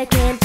again.